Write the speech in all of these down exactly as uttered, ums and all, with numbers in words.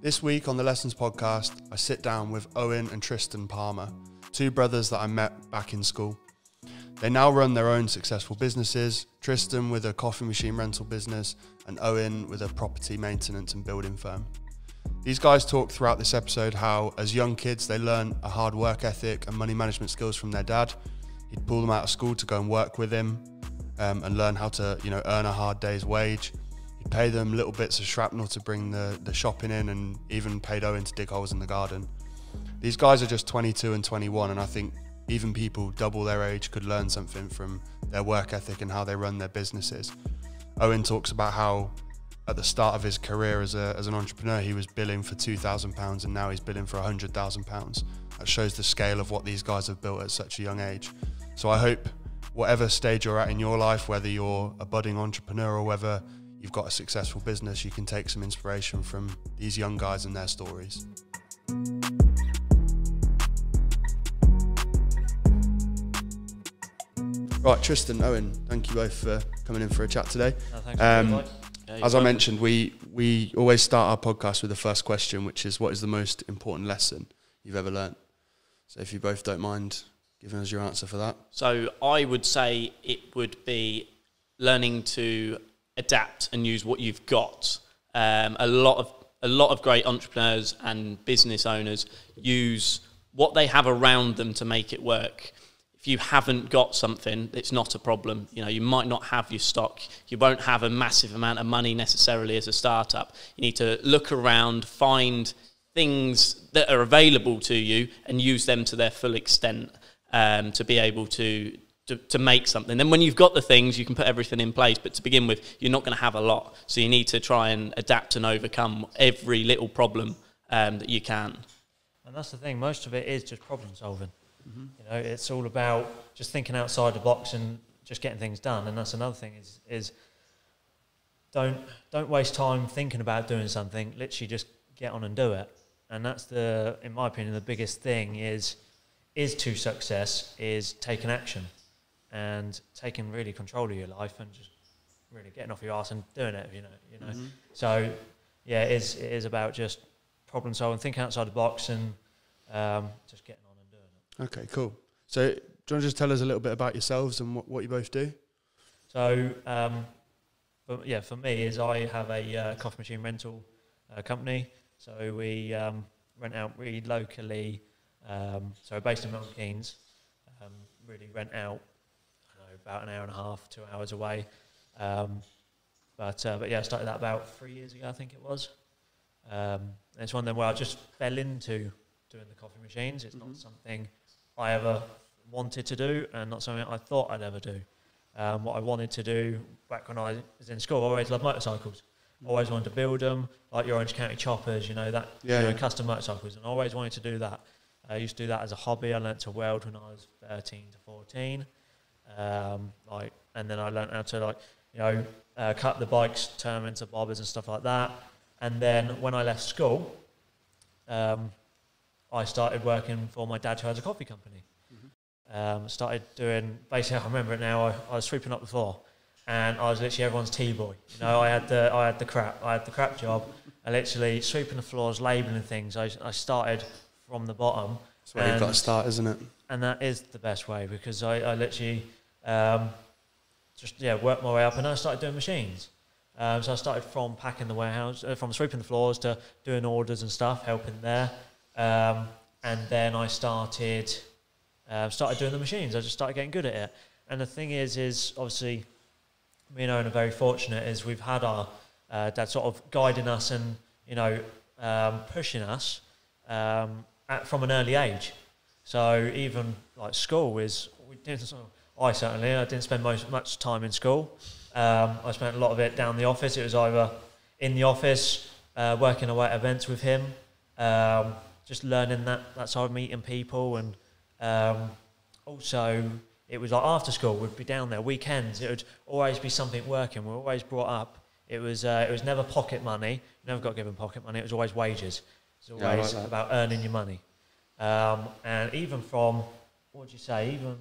This week on the Lessons podcast, I sit down with Owen and Tristan Palmer, two brothers that I met back in school. They now run their own successful businesses, Tristan with a coffee machine rental business and Owen with a property maintenance and building firm. These guys talk throughout this episode how, as young kids, they learn a hard work ethic and money management skills from their dad. He'd pull them out of school to go and work with him um, and learn how to, you know, earn a hard day's wage. He'd pay them little bits of shrapnel to bring the, the shopping in and even paid Owen to dig holes in the garden. These guys are just twenty-two and twenty-one, and I think even people double their age could learn something from their work ethic and how they run their businesses. Owen talks about how at the start of his career as, a, as an entrepreneur, he was billing for two thousand pounds and now he's billing for one hundred thousand pounds. That shows the scale of what these guys have built at such a young age. So I hope whatever stage you're at in your life, whether you're a budding entrepreneur or whether you've got a successful business, you can take some inspiration from these young guys and their stories. Right, Tristan, Owen, thank you both for coming in for a chat today. No, thanks um, for yeah, as I welcome. mentioned, we we always start our podcast with the first question, which is, what is the most important lesson you've ever learnt? So if you both don't mind giving us your answer for that. So I would say it would be learning to adapt and use what you've got. Um, a lot of a lot of great entrepreneurs and business owners use what they have around them to make it work. If you haven't got something, it's not a problem. You know, you might not have your stock. You won't have a massive amount of money necessarily as a startup. You need to look around, find things that are available to you and use them to their full extent um, to be able to, to, to make something. Then when you've got the things, you can put everything in place. But to begin with, you're not going to have a lot. So you need to try and adapt and overcome every little problem um, that you can. And that's the thing. Most of it is just problem solving. You know, it's all about just thinking outside the box and just getting things done. And that's another thing is is don't don't waste time thinking about doing something. Literally, just get on and do it. And that's the, in my opinion, the biggest thing is is to success is taking action and taking really control of your life and just really getting off your ass and doing it. You know, you know. Mm-hmm. So yeah, it is it is about just problem solving, thinking outside the box, and um, just getting. Okay, cool. So do you want to just tell us a little bit about yourselves and what, what you both do? So, um, but yeah, for me is I have a uh, coffee machine rental uh, company. So we um, rent out really locally. Um, so based in Milton Keynes, um, really rent out I don't know, about an hour and a half, two hours away. Um, but, uh, but yeah, I started that about three years ago, I think it was. Um, and it's one of them where I just fell into doing the coffee machines. It's mm-hmm. not something I ever wanted to do and not something I thought I'd ever do. Um, what I wanted to do back when I was in school, I always loved motorcycles. Mm-hmm. Always wanted to build them, like your Orange County Choppers, you know, that yeah, you know, yeah. custom motorcycles. And I always wanted to do that. I used to do that as a hobby. I learnt to weld when I was thirteen to fourteen. Um, like, and then I learnt how to, like, you know, uh, cut the bikes, turn them into bobbers and stuff like that. And then when I left school, um, I started working for my dad, who has a coffee company. Mm-hmm. um, started doing, basically, I remember it now, I, I was sweeping up the floor, and I was literally everyone's tea boy. You know, I had the I had the crap, I had the crap job. I literally sweeping the floors, labelling things. I, I started from the bottom. That's where you've got to start, isn't it? And that is the best way, because I, I literally um, just, yeah, worked my way up, and I started doing machines. Um, so I started from packing the warehouse, uh, from sweeping the floors to doing orders and stuff, helping there. Um, and then I started uh, started doing the machines. I just started getting good at it. And the thing is, is obviously me and Owen are very fortunate is we've had our uh, dad sort of guiding us and, you know, um, pushing us um, at, from an early age. So even like school is, we didn't, I certainly, I didn't spend most, much time in school. Um, I spent a lot of it down the office. It was either in the office, uh, working away at events with him, um, just learning that, that side of meeting people. And um, also it was like after school, we'd be down there, weekends, it would always be something working. We were always brought up. It was, uh, it was never pocket money, never got given pocket money, it was always wages. It was always yeah, like about earning your money. Um, and even from, what would you say, even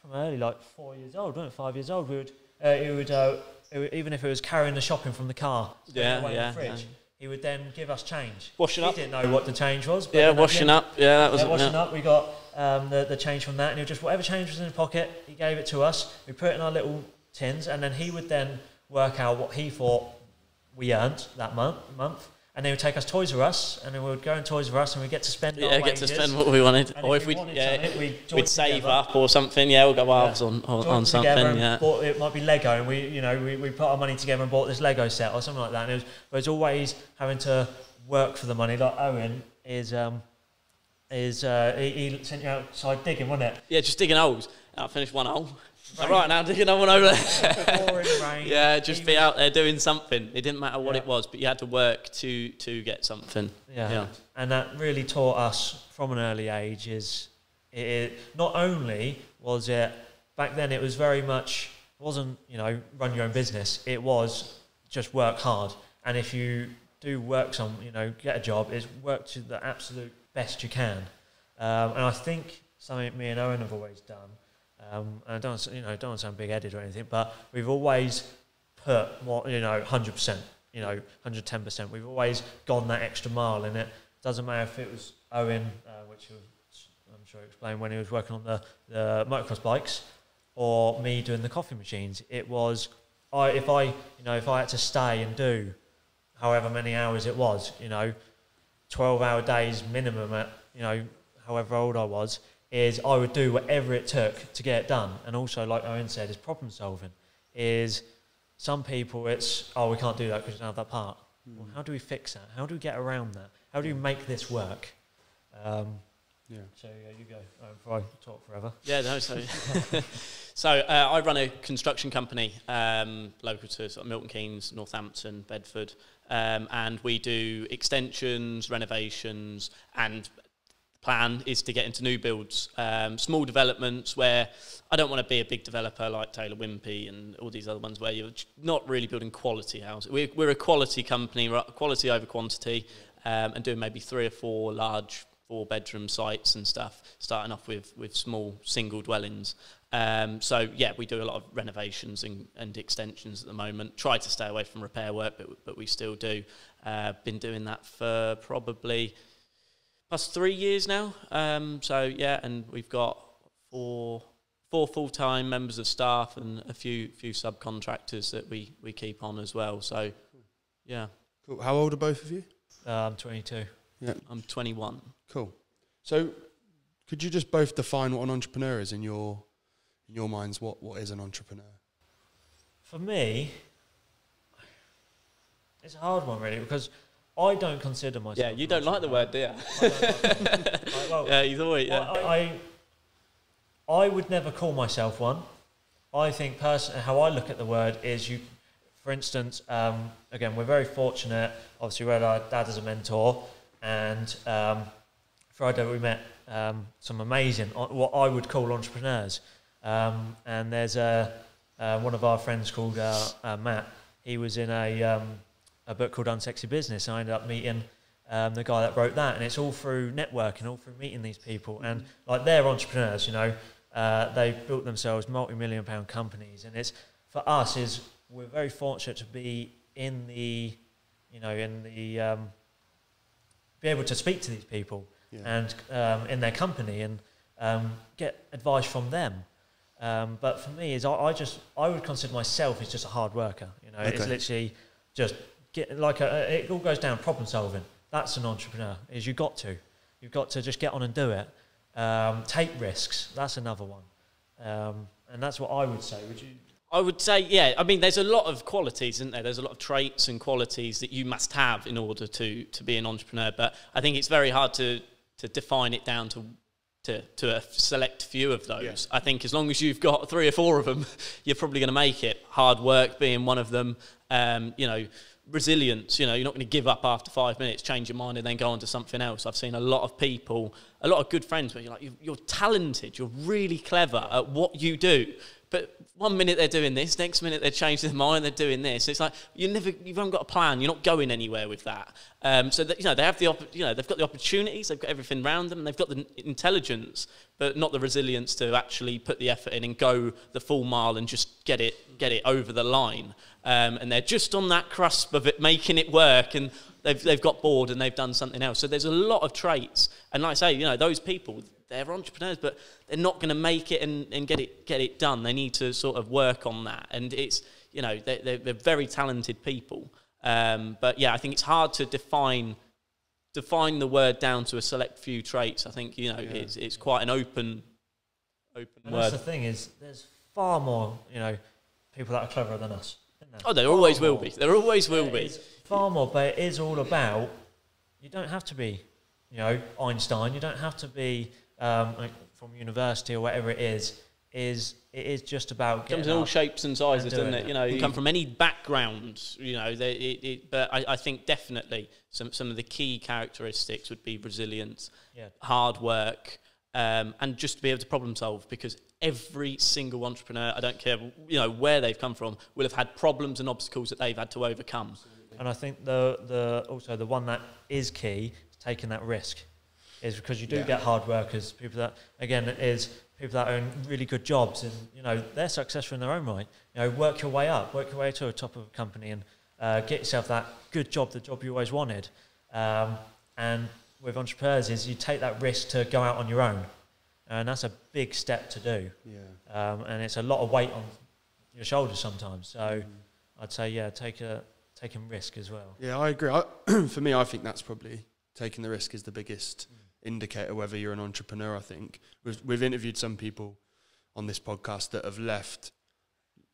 from early, like four years old, wasn't it? five years old, we would, uh, it would, uh, it would, even if it was carrying the shopping from the car, yeah, away yeah, in the fridge, yeah. he would then give us change. Washing up. He didn't know what the change was. But yeah, washing up. Yeah, that was yeah, washing yeah. up. We got um, the, the change from that, and he would just, whatever change was in the pocket, he gave it to us. We put it in our little tins, and then he would then work out what he thought we earned that month. month. And they would take us Toys R Us, and then we would go in Toys R Us, and we'd get to spend yeah, our get wages, to spend what we wanted, and or if we we'd, yeah, we'd, we'd save together. up or something. Yeah, we'll go halves yeah. on on, on something. Yeah, bought, it might be Lego, and we you know we, we put our money together and bought this Lego set or something like that. And it was, but it's always having to work for the money. Like Owen is um is uh, he, he sent you outside digging, wasn't it? Yeah, just digging holes. I finished one hole. Rain. Right now, digging another one over there. Rain, yeah, just be out there doing something. It didn't matter what yeah. it was, but you had to work to to get something. Yeah. yeah, and that really taught us from an early age. Is it, it not only was it back then? It was very much it wasn't you know run your own business. It was just work hard, and if you do work some, you know, get a job, is work to the absolute best you can. Um, and I think something me and Owen have always done. Um, and I don't, you know, don't want to sound big-headed or anything, but we've always put more, you know, one hundred percent, you know, one hundred ten percent. We've always gone that extra mile in it. Doesn't matter if it was Owen, uh, which was, I'm sure he explained when he was working on the, the motocross bikes, or me doing the coffee machines. It was, I, if I, you know, if I had to stay and do however many hours it was, you know, twelve-hour days minimum at, you know, however old I was, is I would do whatever it took to get it done. And also, like Owen said, is problem solving. Is some people it's, oh, we can't do that because we don't have that part. Mm. Well, how do we fix that? How do we get around that? How do we make this work? Um, yeah. So yeah, you go. Owen, before I talk forever. Yeah, no, so... so uh, I run a construction company um, local to sort of Milton Keynes, Northampton, Bedford. Um, and we do extensions, renovations, and... plan is to get into new builds, um, small developments where I don't want to be a big developer like Taylor Wimpey and all these other ones where you're not really building quality houses. We're, we're a quality company, quality over quantity, um, and doing maybe three or four large four-bedroom sites and stuff, starting off with, with small single dwellings. Um, so, yeah, we do a lot of renovations and, and extensions at the moment. Try to stay away from repair work, but, but we still do. Uh, been doing that for probably... plus three years now, um, so yeah, and we've got four four full-time members of staff and a few few subcontractors that we we keep on as well. So, yeah. Cool. How old are both of you? Uh, I'm twenty-two. Yeah, I'm twenty-one. Cool. So, could you just both define what an entrepreneur is in your in your minds? What what is an entrepreneur? For me, it's a hard one really because. I don't consider myself... Yeah, you don't like the word, do you? I don't like it. Like, well, yeah, he's always... Yeah. I, I, I would never call myself one. I think personally, how I look at the word is you... For instance, um, again, we're very fortunate. Obviously, we had our dad as a mentor. And um, Friday, we met um, some amazing, what I would call entrepreneurs. Um, and there's a, uh, one of our friends called uh, uh, Matt. He was in a... Um, a book called Unsexy Business. I ended up meeting um, the guy that wrote that, and it's all through networking, all through meeting these people. Mm-hmm. And like they're entrepreneurs, you know, uh, they've built themselves multi-million pound companies. And it's for us is we're very fortunate to be in the, you know, in the um, be able to speak to these people yeah. and um, in their company and um, get advice from them. Um, but for me, is I, I just I would consider myself as just a hard worker. You know, okay. It's literally just. Get, like a, it all goes down problem solving. That's an entrepreneur. Is you got to, you've got to just get on and do it. Um, take risks. That's another one, um, and that's what I would say. Would you? I would say, yeah. I mean, there's a lot of qualities, isn't there? There's a lot of traits and qualities that you must have in order to to be an entrepreneur. But I think it's very hard to to define it down to. To, to a select few of those. Yeah. I think as long as you've got three or four of them, you're probably going to make it. Hard work being one of them, um, you know, resilience, you know, you're not going to give up after five minutes, change your mind and then go on to something else. I've seen a lot of people, a lot of good friends where you're like, you're, you're talented, you're really clever at what you do. But one minute they're doing this, next minute they're changing their mind, they're doing this. It's like you never, you haven't got a plan. You're not going anywhere with that. Um, so that, you know they have the, op you know they've got the opportunities, they've got everything around them, and they've got the intelligence, but not the resilience to actually put the effort in and go the full mile and just get it, get it over the line. Um, and they're just on that cusp of it, making it work. And they've, they've got bored and they've done something else. So there's a lot of traits. And like I say, you know, those people, they're entrepreneurs, but they're not going to make it and, and get it get it done. They need to sort of work on that. And it's, you know, they're, they're, they're very talented people. Um, but yeah, I think it's hard to define define the word down to a select few traits. I think, you know, yeah. it's, it's quite an open, open and word. That's the thing is, there's far more, you know, people that are cleverer than us. Isn't there? Oh, there far always more. will be. There always will there be. Far more, but it is all about, you don't have to be, you know, Einstein. You don't have to be um, like from university or whatever it is. Is it is just about getting it comes in all shapes and sizes, doesn't it? it? You know, you come from any background, you know. They, it, it, but I, I think definitely some some of the key characteristics would be resilience, yeah. hard work, um, and just to be able to problem solve. Because every single entrepreneur, I don't care, you know, where they've come from, will have had problems and obstacles that they've had to overcome. Absolutely. And I think the the also the one that is key is taking that risk, is because you do yeah. get hard workers, people that again it is. People that own really good jobs and, you know, they're successful in their own right. You know, work your way up, work your way to the top of a company and uh, get yourself that good job, the job you always wanted. Um, and with entrepreneurs is you take that risk to go out on your own. And that's a big step to do. Yeah. Um, and it's a lot of weight on your shoulders sometimes. So mm. I'd say, yeah, take a, taking risk as well. Yeah, I agree. I, for me, I think that's probably taking the risk is the biggest mm. indicator whether you're an entrepreneur. I think we've, we've interviewed some people on this podcast that have left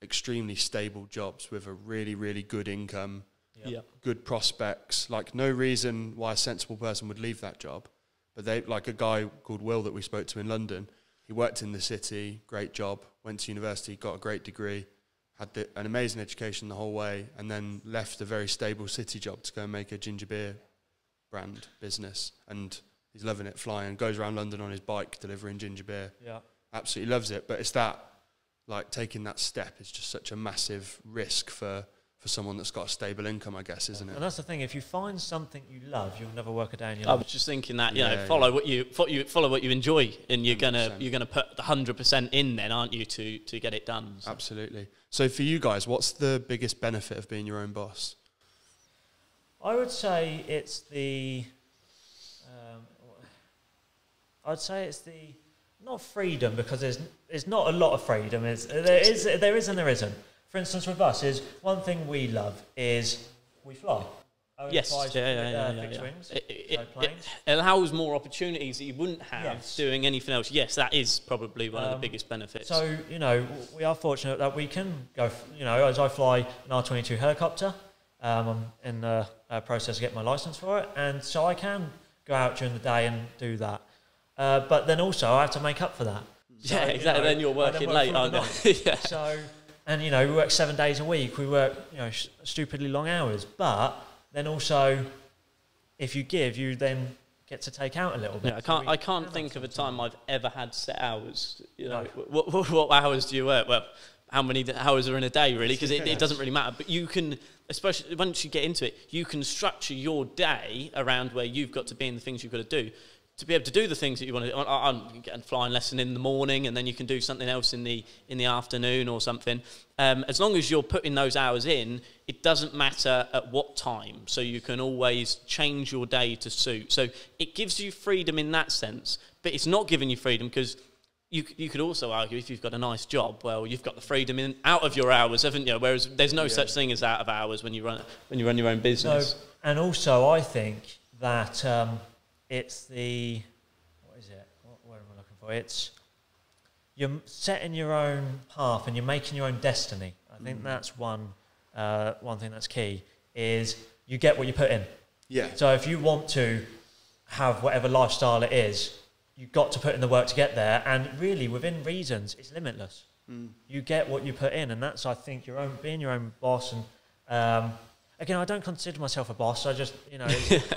extremely stable jobs with a really really good income, yeah. Yeah. good prospects, like no reason why a sensible person would leave that job, but they, like a guy called Will that we spoke to in London, he worked in the city, great job, went to university, got a great degree, had the, an amazing education the whole way, and then left a very stable city job to go and make a ginger beer brand business, and he's loving it, flying, goes around London on his bike delivering ginger beer. Yeah. Absolutely loves it. But it's that, like, taking that step is just such a massive risk for, for someone that's got a stable income, I guess, isn't it? And that's the thing. If you find something you love, you'll never work a day in your life. I was just thinking that, you yeah, know, follow, yeah. what you, fo you, follow what you enjoy and you're going to you're gonna put the one hundred percent in then, aren't you, to, to get it done. So. Absolutely. So for you guys, what's the biggest benefit of being your own boss? I would say it's the... I'd say it's the, not freedom, because there's, there's not a lot of freedom. It's, there, is, there is and there isn't. For instance, with us, is one thing we love is we fly. Owen yes. Flies yeah, yeah, yeah, yeah, yeah. Wings, it, it, it, it allows more opportunities that you wouldn't have yes. doing anything else. Yes, that is probably one um, of the biggest benefits. So, you know, we are fortunate that we can go, you know, as I fly an R twenty-two helicopter, um, I'm in the uh, process of getting my licence for it, and so I can go out during the day and do that. Uh, but then also I have to make up for that. So, yeah, exactly. You know, then you're working late, aren't you? yeah. So, and you know, we work seven days a week. We work, you know, sh stupidly long hours. But then also, if you give, you then get to take out a little bit. Yeah, I can't. So I can't think of a time I've ever had set hours. You know, no. what, what, what hours do you work? Well, how many hours are in a day, really? Because it, it doesn't really matter. But you can, especially once you get into it, you can structure your day around where you've got to be and the things you've got to do. To be able to do the things that you want to do. I'm getting a flying lesson in the morning and then you can do something else in the in the afternoon or something. Um, as long as you're putting those hours in, it doesn't matter at what time. So you can always change your day to suit. So it gives you freedom in that sense, but it's not giving you freedom because you, you could also argue if you've got a nice job, well, you've got the freedom in out of your hours, haven't you? Whereas there's no yeah. such thing as out of hours when you run, when you run your own business. So, and also I think that... Um, It's the, what is it? What word am I looking for? It's, you're setting your own path and you're making your own destiny. I think mm. that's one, uh, one thing that's key, is you get what you put in. Yeah. So if you want to have whatever lifestyle it is, you've got to put in the work to get there. And really, within reasons, it's limitless. Mm. You get what you put in. And that's, I think, your own being your own boss and... Um, Again, I don't consider myself a boss. I just, you know,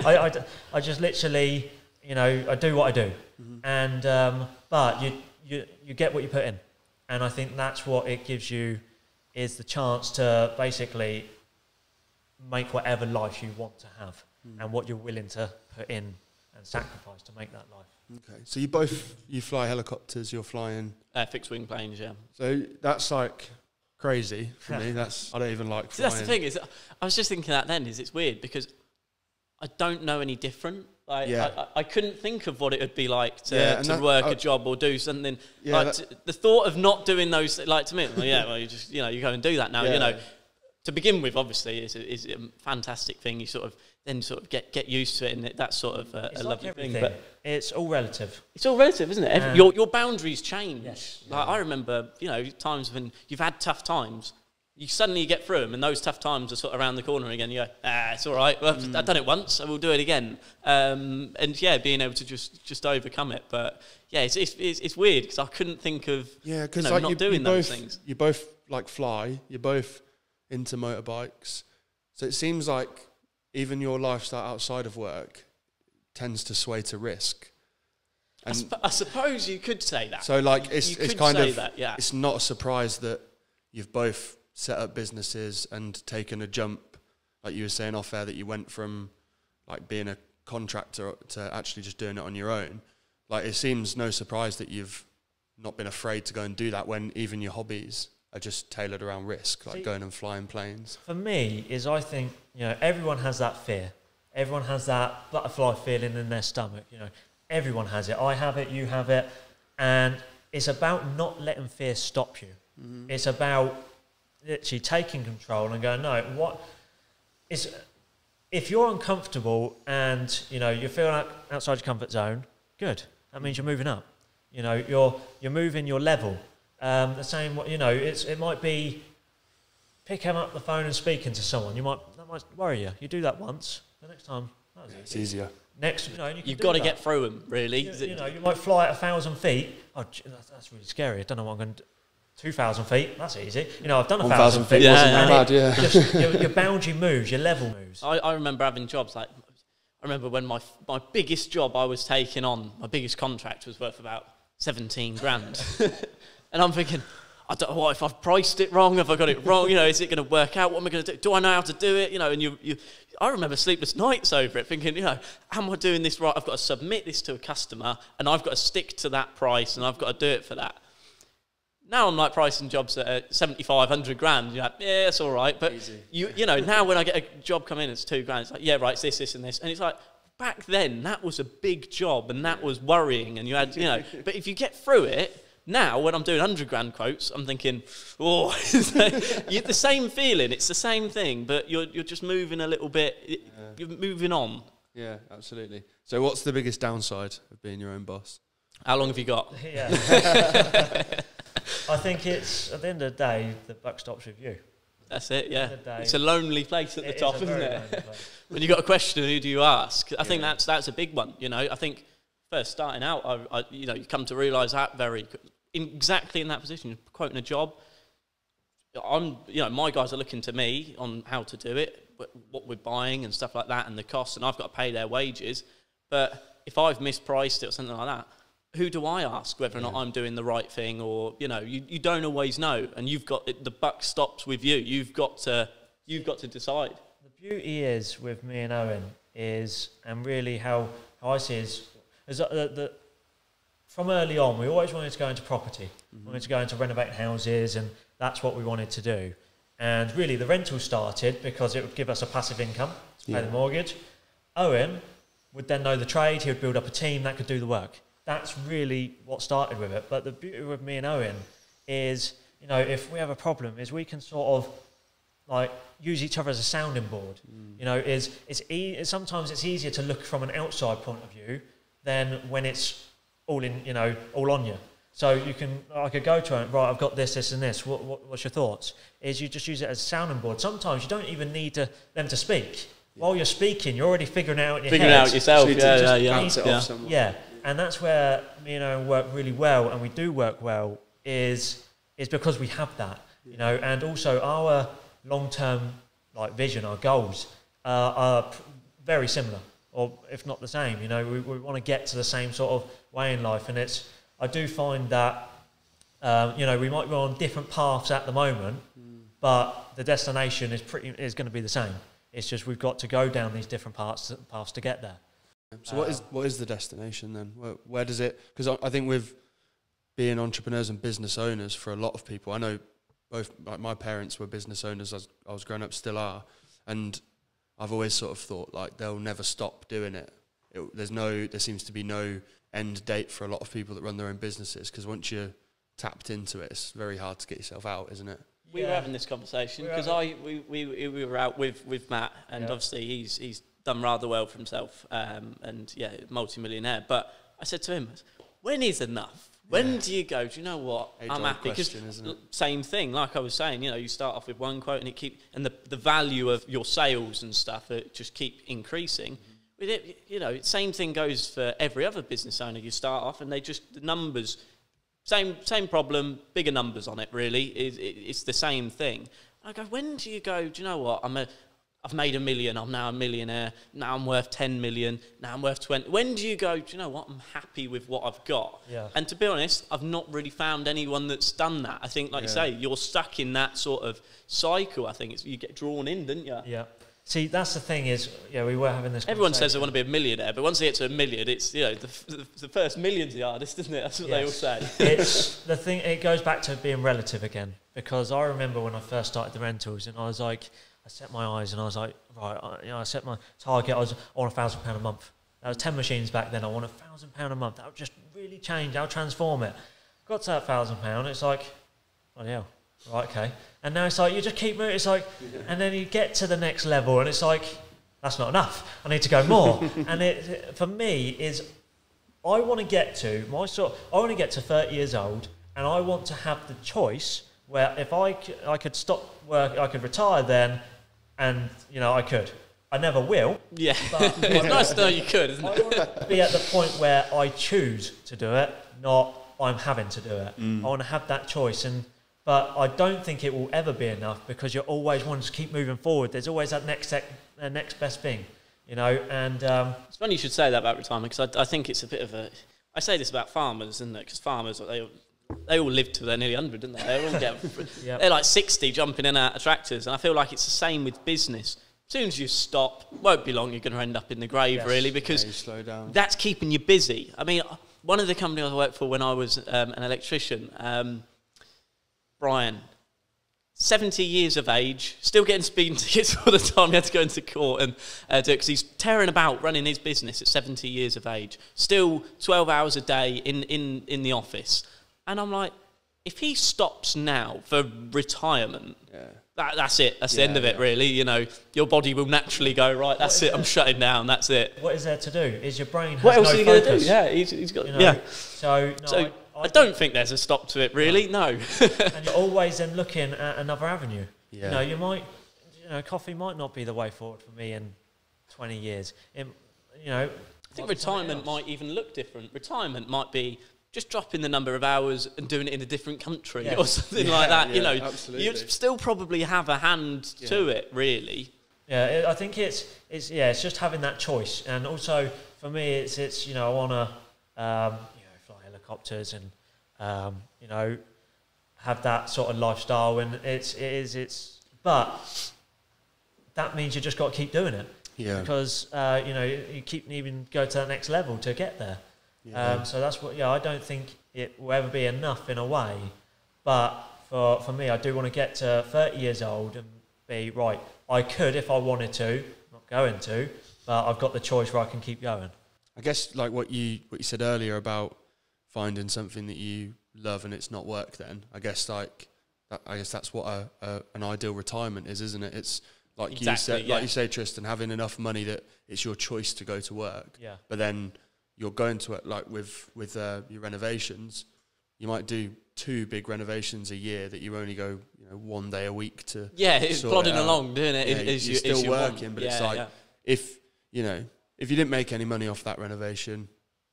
I, I, I just literally, you know, I do what I do. Mm-hmm. And, um, but you, you, you get what you put in. And I think that's what it gives you is the chance to basically make whatever life you want to have mm. and what you're willing to put in and sacrifice to make that life. Okay. So you both, you fly helicopters, you're flying... Uh, fixed wing planes, yeah. So that's like... Crazy for me. That's I don't even like. Flying. That's the thing is, I was just thinking that then is it's weird because I don't know any different. Like, yeah. I, I couldn't think of what it would be like to, yeah, to that, work I, a job or do something. Yeah, like, that, to, the thought of not doing those, like to me, well, yeah, well, you just, you know, you go and do that now, yeah. you know. To begin with, obviously, is is a fantastic thing. You sort of then sort of get get used to it, and that's sort of a, a lovely thing. But it's all relative. It's all relative, isn't it? Um, your your boundaries change. Yes, like yeah. I remember, you know, times when you've had tough times, you suddenly get through them, and those tough times are sort of around the corner again. You go, ah, it's all right. Well, mm. I've done it once, I will do it again. Um, and yeah, being able to just just overcome it, but yeah, it's it's it's weird because I couldn't think of yeah, because you know, like not you, doing you those both, things. You both like fly. You both. Into motorbikes, so it seems like even your lifestyle outside of work tends to sway to risk. And I, sup I suppose you could say that. So, like, you, it's you it's kind of that, yeah. it's not a surprise that you've both set up businesses and taken a jump, like you were saying off air, that you went from like being a contractor to actually just doing it on your own. Like, it seems no surprise that you've not been afraid to go and do that when even your hobbies are just tailored around risk, like See, going and flying planes. For me, is I think, you know, everyone has that fear. Everyone has that butterfly feeling in their stomach, you know. Everyone has it. I have it, you have it. And it's about not letting fear stop you. Mm-hmm. It's about literally taking control and going, no, what... It's, if you're uncomfortable and, you know, you're feeling out, outside your comfort zone, good. That means you're moving up. You know, you're, you're moving your level. Um, the same, you know, it's, it might be picking up the phone and speaking to someone. You might, that might worry you. You do that once, the next time. That was yeah, it's easier. Next, you know, and you You've got to that. get through them, really. You, you know, you might fly at a thousand feet. Oh, that's really scary. I don't know what I'm going to do. Two thousand feet, that's easy. You know, I've done a thousand feet. Yeah, wasn't yeah, bad, yeah. Just, your, your boundary moves, your level moves. I, I remember having jobs like, I remember when my, my biggest job I was taking on, my biggest contract was worth about seventeen grand. And I'm thinking, I don't know what, if I've priced it wrong, have I got it wrong? You know, is it going to work out? What am I going to do? Do I know how to do it? You know, and you, you, I remember sleepless nights over it, thinking, you know, am I doing this right? I've got to submit this to a customer, and I've got to stick to that price, and I've got to do it for that. Now I'm like pricing jobs at seventy-five, a hundred grand. You're like, yeah, it's all right, but Easy. you, you know, now when I get a job come in, it's two grand. It's like, yeah, right, it's this, this, and this, and it's like. Back then, that was a big job, and that was worrying, and you had, you know. But if you get through it, now when I'm doing hundred grand quotes, I'm thinking, oh, you, the same feeling. It's the same thing, but you're you're just moving a little bit. Yeah. You're moving on. Yeah, absolutely. So, what's the biggest downside of being your own boss? How long have you got? Yeah. I think it's at the end of the day, the buck stops with you. That's it, yeah. It's a lonely place at the top, isn't it? When you've got a question, who do you ask? I think that's that's a big one, you know. I think first starting out, I, I, you know, you come to realise that very in, exactly in that position, quoting a job. I'm, you know, my guys are looking to me on how to do it, what we're buying and stuff like that, and the costs, and I've got to pay their wages. But if I've mispriced it or something like that, who do I ask whether or not yeah. I'm doing the right thing? Or, you know, you, you don't always know, and you've got, it, the buck stops with you. You've got to, you've got to decide. The beauty is with me and Owen is, and really how, how I see is, is that the, the, from early on, we always wanted to go into property. Mm-hmm. We wanted to go into renovating houses, and that's what we wanted to do. And really the rental started because it would give us a passive income to yeah. pay the mortgage. Owen would then know the trade. He would build up a team that could do the work. That's really what started with it. But the beauty with me and Owen is, you know, if we have a problem, is we can sort of like use each other as a sounding board. Mm. You know, is it's e sometimes it's easier to look from an outside point of view than when it's all in, you know, all on you. So you can, I could go to him, right, I've got this, this, and this. What, what, what's your thoughts? Is you just use it as a sounding board. Sometimes you don't even need to, them to speak. Yeah. While you're speaking, you're already figuring it out in your figuring head. Figuring out yourself. So you yeah, yeah, yeah. Bounce it off someone. Yeah. And that's where me and Owen work really well, and we do work well, is, is because we have that, you know. And also our long-term like vision, our goals uh, are very similar, or if not the same, you know. We, we want to get to the same sort of way in life, and it's, I do find that, um, you know, we might be on different paths at the moment, mm. but the destination is, pretty, is going to be the same. It's just we've got to go down these different paths, paths to get there. So what is what is the destination then? Where, where does it? Because I, I think with being entrepreneurs and business owners, for a lot of people, I know both like my parents were business owners as I was growing up, still are, and I've always sort of thought, like, they'll never stop doing it. it there's no, there seems to be no end date for a lot of people that run their own businesses, because once you're tapped into it, it's very hard to get yourself out, isn't it? We yeah. were having this conversation because I we, we we were out with with Matt, and yeah. obviously he's he's done rather well for himself, um, and yeah, multi-millionaire. But I said to him, when is enough? When yeah. do you go, do you know what, Age I'm happy? Question, isn't it? Same thing, like I was saying, you know, you start off with one quote and it keep, and the, the value of your sales and stuff, it just keep increasing. Mm-hmm. But it, you know, same thing goes for every other business owner. You start off and they just, the numbers, same, same problem, bigger numbers on it really, it, it, it's the same thing. I go, when do you go, do you know what, I'm a, I've made a million, I'm now a millionaire, now I'm worth ten million, now I'm worth twenty. When do you go, do you know what, I'm happy with what I've got? Yeah. And to be honest, I've not really found anyone that's done that. I think, like yeah. you say, you're stuck in that sort of cycle, I think. It's, you get drawn in, don't you? Yeah. See, that's the thing is, yeah, we were having this Everyone says they want to be a millionaire, but once they get to a million, it's, you know, the, the, the first million's the hardest, isn't it? That's what yes. they all say. It's the thing, it goes back to being relative again, because I remember when I first started the rentals and I was like, I set my eyes and I was like, right, I, you know, I set my target, I was on a thousand pound a month. That was ten machines back then, I want a thousand pound a month. That'll just really change, I'll transform it. Got to that thousand pound, it's like, bloody hell, right, okay. And now it's like, you just keep moving, it's like, and then you get to the next level and it's like, that's not enough, I need to go more. And it, for me, is I want to get to, my sort, I want to get to thirty years old and I want to have the choice where if I, I could stop work, I could retire then, and, you know, I could. I never will. Yeah. But it's nice to know you could, isn't it? I want to be at the point where I choose to do it, not I'm having to do it. Mm. I want to have that choice. And But I don't think it will ever be enough, because you're always wanting to keep moving forward. There's always that next, uh, next best thing, you know. And um, it's funny you should say that about retirement, because I, I think it's a bit of a... I say this about farmers, isn't it? Because farmers, they... They all lived till they're nearly one hundred, didn't they? They all get, yep. They're like sixty jumping in and out of tractors. And I feel like it's the same with business. As soon as you stop, won't be long, you're going to end up in the grave, yes. really, because yeah, slow down. That's keeping you busy. I mean, one of the companies I worked for when I was um, an electrician, um, Brian, seventy years of age, still getting speeding tickets all the time. He had to go into court and uh, do it, because he's tearing about running his business at seventy years of age, still twelve hours a day in, in, in the office. And I'm like, if he stops now for retirement, yeah. that, that's it. That's yeah, the end of it, yeah. really. You know, your body will naturally go, right, that's it, I'm shutting down, that's it. What is there to do? Is your brain has What else no are you going to do? Yeah, he's, he's got... You know, yeah. So, no, so I, I, I don't think there's a stop to it, really, no. no. And you're always then looking at another avenue. Yeah. You know, you might... You know, coffee might not be the way forward for me in twenty years. It, you know... I think retirement might even look different. Retirement might be... just dropping the number of hours and doing it in a different country yes. or something yeah, like that. Yeah, you know, absolutely. You'd still probably have a hand yeah. to it, really. Yeah, it, I think it's it's yeah, it's just having that choice. And also for me, it's it's you know, I want to um, you know, fly helicopters and um, you know, have that sort of lifestyle. And it's it is it's but that means you just got to keep doing it. Yeah, because uh, you know, you keep needing to go to that next level to get there. Yeah. Um, so that's what, yeah, I don't think it will ever be enough in a way, but for, for me, I do want to get to thirty years old and be, right, I could if I wanted to, I'm not going to, but I've got the choice where I can keep going. I guess like what you, what you said earlier about finding something that you love and it's not work then, I guess like, that, I guess that's what a, a, an ideal retirement is, isn't it? It's like, exactly, you said, yeah. like you say, Tristan, having enough money that it's your choice to go to work, yeah. but then... you're going to it like with with uh, your renovations. You might do two big renovations a year that you only go, you know, one day a week to. Yeah, it's plodding along, doing it. Yeah, it is, you're is still you working, want. But yeah, it's like yeah. if you know if you didn't make any money off that renovation,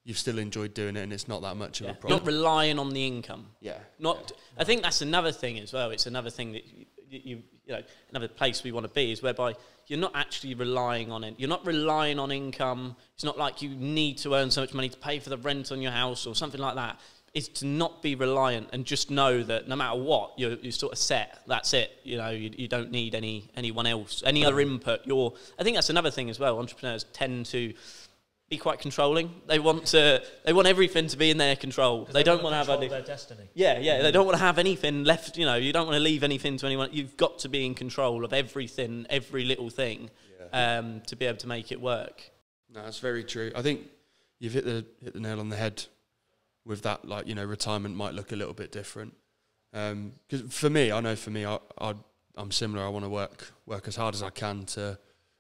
you've still enjoyed doing it, and it's not that much yeah. of a problem. Not relying on the income. Yeah, not. Yeah. I think that's another thing as well. It's another thing that you you, you know, another place we want to be is whereby. You're not actually relying on it. You're not relying on income. It's not like you need to earn so much money to pay for the rent on your house or something like that. It's to not be reliant and just know that no matter what, you're, you're sort of set. That's it. You know, you, you don't need any anyone else, any other input. You're. I think that's another thing as well. Entrepreneurs tend to be quite controlling. They want to. They want everything to be in their control. They, they don't want to have any, their destiny. Yeah, yeah. Mm-hmm. They don't want to have anything left. You know, you don't want to leave anything to anyone. You've got to be in control of everything, every little thing, yeah. um, to be able to make it work. No, that's very true. I think you've hit the hit the nail on the head with that. Like, you know, retirement might look a little bit different. Um, 'cause for me, I know for me, I, I I'm similar. I want to work work as hard as I can to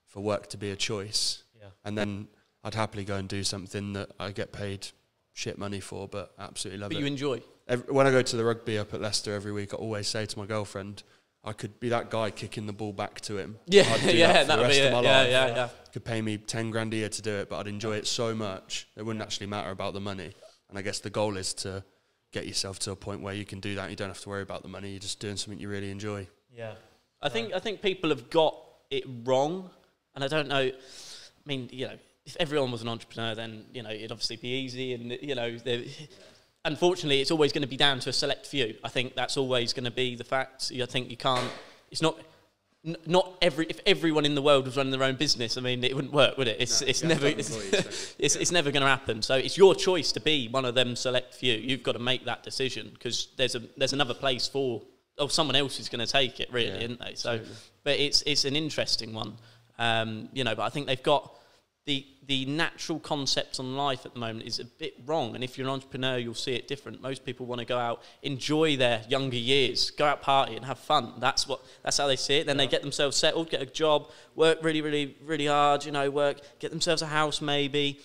for work to be a choice. Yeah, and then. I'd happily go and do something that I get paid shit money for, but absolutely love but it. But you enjoy? Every, when I go to the rugby up at Leicester every week, I always say to my girlfriend, I could be that guy kicking the ball back to him. Yeah, I'd do yeah, that for that'd the rest be of my it. Life. Yeah, yeah, yeah. Could pay me ten grand a year to do it, but I'd enjoy it so much it wouldn't actually matter about the money. And I guess the goal is to get yourself to a point where you can do that. And you don't have to worry about the money. You're just doing something you really enjoy. Yeah, I right. think I think people have got it wrong, and I don't know. I mean, you know. If everyone was an entrepreneur, then, you know, it'd obviously be easy. And, you know, unfortunately, it's always going to be down to a select few. I think that's always going to be the fact. I think you can't, it's not, not every, if everyone in the world was running their own business, I mean, it wouldn't work, would it? It's, no, it's, never, it's, it's, yeah. it's never going to happen. So it's your choice to be one of them select few. You've got to make that decision because there's, a, there's another place for, oh, someone else is going to take it, really, yeah, isn't they? So, absolutely. But it's, it's an interesting one, um, you know, but I think they've got, The, the natural concept on life at the moment is a bit wrong. And if you're an entrepreneur, you'll see it different. Most people want to go out, enjoy their younger years, go out, party and have fun. That's, what, that's how they see it. Then yeah. they get themselves settled, get a job, work really, really, really hard, you know, work, get themselves a house maybe.